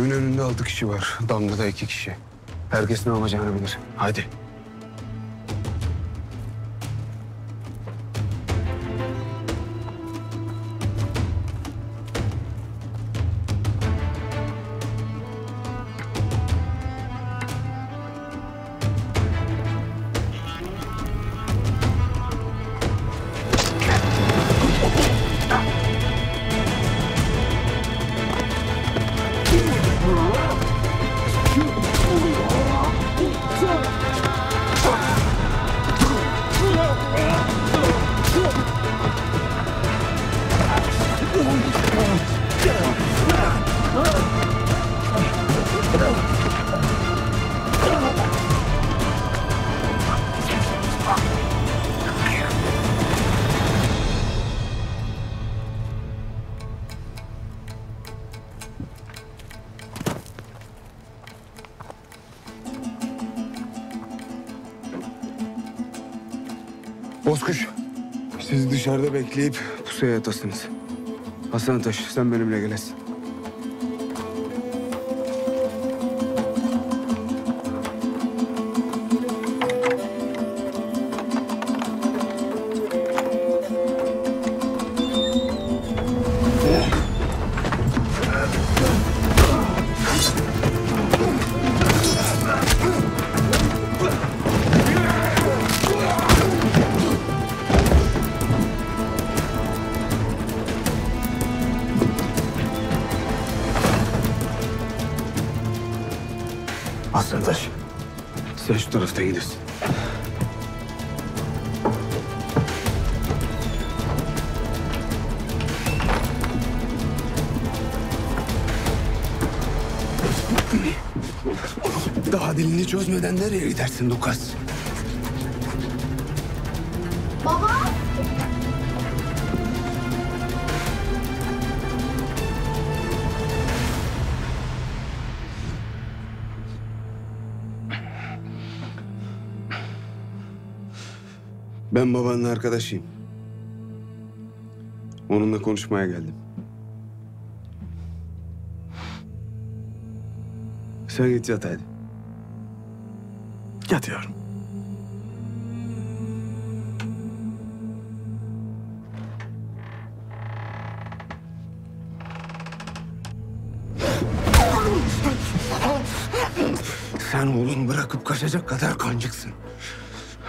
Evin önünde 6 kişi var. Damda da 2 kişi. Herkes ne olacağını bilir. Hadi. Bozkuş, siz dışarıda bekleyip pusuya yatasınız. Hasan Taş, sen benimle gelesin. Hasan Taş, sen şu tarafta gidersin. Daha dilini çözmeden nereye gidersin Dukas? Baba! Ben babanın arkadaşıyım. Onunla konuşmaya geldim. Sen git yat hadi. Yat yavrum. Sen oğlunu bırakıp kaçacak kadar kancıksın.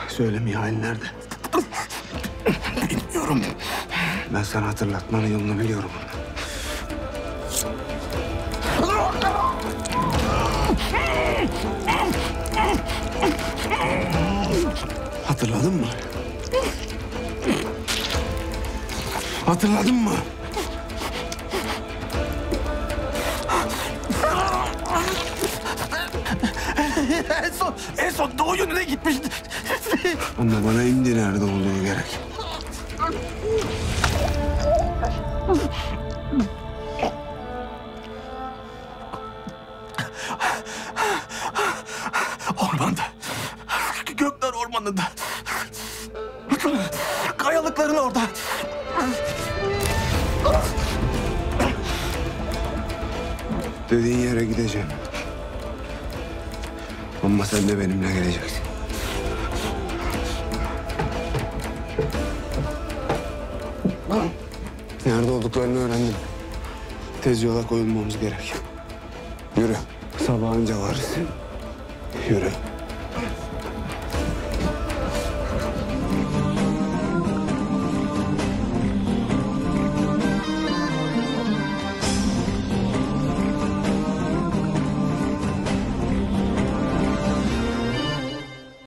Söyleme halin nerede? Bilmiyorum. Ben sana hatırlatmanın yolunu biliyorum. Hatırladın mı? Hatırladın mı? En son doğu yönüne gitmişti. Ama bana indi nerede olduğunu gerek. Ormanda. Gökler ormanında. Kayalıkların orada. Dediğin yere gideceğim. Ama sen de benimle geleceksin. Nerede olduklarını öğrendim. Tez yola koyulmamız gerek. Yürü. Sabahınca varız. Yürü.